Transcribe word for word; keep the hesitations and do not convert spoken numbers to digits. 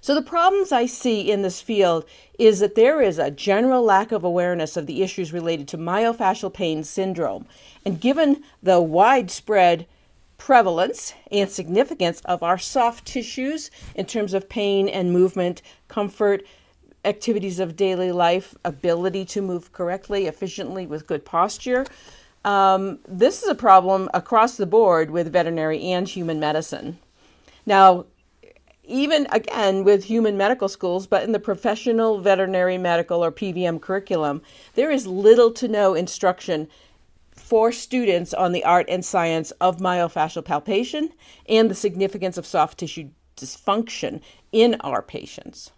So the problems I see in this field is that there is a general lack of awareness of the issues related to myofascial pain syndrome. And given the widespread prevalence and significance of our soft tissues in terms of pain and movement, comfort, activities of daily life, ability to move correctly, efficiently, with good posture, um, this is a problem across the board with veterinary and human medicine. Now, even again with human medical schools, but in the professional veterinary medical or P V M curriculum, there is little to no instruction for students on the art and science of myofascial palpation and the significance of soft tissue dysfunction in our patients.